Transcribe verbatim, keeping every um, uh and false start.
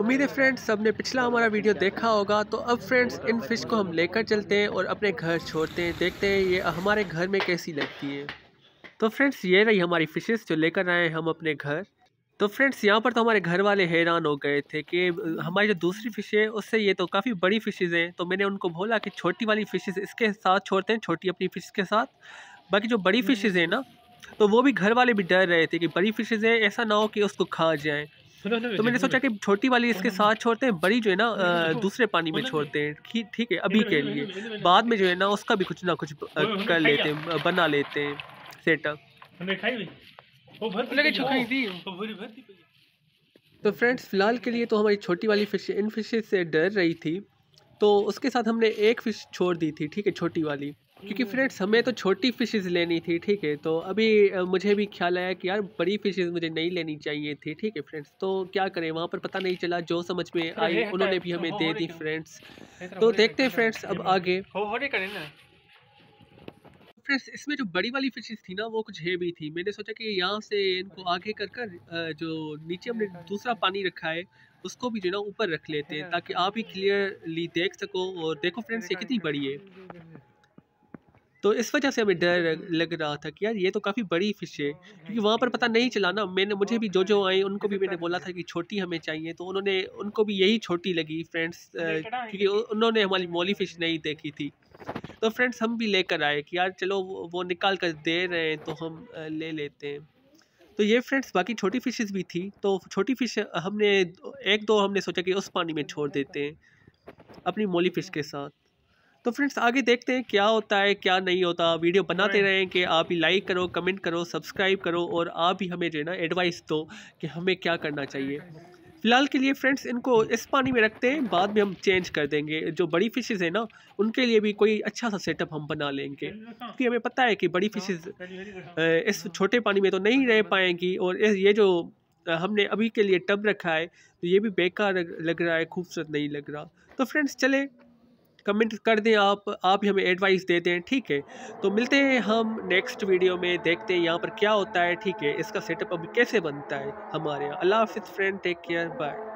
उम्मीद है फ्रेंड्स सबने पिछला हमारा वीडियो देखा होगा। तो अब फ्रेंड्स इन फिश को हम लेकर चलते हैं और अपने घर छोड़ते हैं, देखते हैं ये हमारे घर में कैसी लगती है। तो फ्रेंड्स ये रही हमारी फिशेस जो लेकर आए हम अपने घर। तो फ्रेंड्स यहाँ पर तो हमारे घर वाले हैरान हो गए थे कि हमारी जो दूसरी फिश है उससे ये तो काफ़ी बड़ी फिशेज़ हैं। तो मैंने उनको बोला कि छोटी वाली फिशेज़ इसके साथ छोड़ते हैं, छोटी अपनी फिश के साथ, बाकी जो बड़ी फिशेज़ हैं ना तो वो भी घर वाले भी डर रहे थे कि बड़ी फिशेज़ हैं ऐसा ना हो कि उसको खा जाएं। तो मैंने सोचा कि छोटी वाली इसके साथ छोड़ते हैं, बड़ी जो है ना दूसरे पानी में छोड़ते हैं, ठीक है अभी के लिए, बाद में जो है ना उसका भी कुछ ना कुछ कर लेते हैं, बना लेते हैं सेटअप। तो फ्रेंड्स फ़िलहाल के लिए तो हमारी छोटी वाली फिश इन फिशेज से डर रही थी, तो उसके साथ हमने एक फ़िश छोड़ दी थी, ठीक है छोटी वाली, क्योंकि फ्रेंड्स हमें तो छोटी फिशेज लेनी थी, ठीक है। तो अभी मुझे भी ख्याल आया कि यार बड़ी फिशेज मुझे नहीं लेनी चाहिए थी, ठीक है फ्रेंड्स। तो क्या करें वहाँ पर पता नहीं चला, जो समझ में आई उन्होंने भी हमें दे दी फ्रेंड्स। तो देखते हैं फ्रेंड्स अब आगे। फ्रेंड्स इसमें जो बड़ी वाली फिशेस थी ना वो कुछ हैवी थी। मैंने सोचा कि यहाँ से इनको आगे कर कर जो नीचे हमने दूसरा पानी रखा है उसको भी जो ना ऊपर रख लेते हैं, ताकि आप ही क्लियरली देख सको। और देखो फ्रेंड्स ये कितनी बड़ी है, तो इस वजह से हमें डर लग रहा था कि यार ये तो काफ़ी बड़ी फिश है, क्योंकि वहाँ पर पता नहीं चला ना। मैंने मुझे भी जो जो आई उनको भी मैंने बोला था कि छोटी हमें चाहिए, तो उन्होंने उनको भी यही छोटी लगी फ्रेंड्स, क्योंकि उन्होंने हमारी मोली फिश नहीं देखी थी। तो फ्रेंड्स हम भी लेकर आए कि यार चलो वो निकाल कर दे रहे हैं तो हम ले लेते हैं। तो ये फ्रेंड्स बाकी छोटी फिशेस भी थी, तो छोटी फिश हमने एक दो हमने सोचा कि उस पानी में छोड़ देते हैं अपनी मोली फिश के साथ। तो फ्रेंड्स आगे देखते हैं क्या होता है क्या नहीं होता। वीडियो बनाते रहें कि आप ही लाइक करो, कमेंट करो, सब्सक्राइब करो और आप ही हमें जो है ना एडवाइस दो कि हमें क्या करना चाहिए। फ़िलहाल के लिए फ्रेंड्स इनको इस पानी में रखते हैं, बाद में हम चेंज कर देंगे। जो बड़ी फिशेज़ हैं ना उनके लिए भी कोई अच्छा सा सेटअप हम बना लेंगे, क्योंकि हमें पता है कि बड़ी फिशेज़ इस छोटे पानी में तो नहीं रह पाएंगी। और ये जो हमने अभी के लिए टब रखा है तो ये भी बेकार लग रहा है, खूबसूरत नहीं लग रहा। तो फ्रेंड्स चले कमेंट कर दें आप आप ही हमें एडवाइस दे दें, ठीक है। तो मिलते हैं हम नेक्स्ट वीडियो में, देखते हैं यहाँ पर क्या होता है, ठीक है इसका सेटअप अभी कैसे बनता है हमारे यहाँ। अल्लाह हाफिज़ फ्रेंड, टेक केयर, बाय।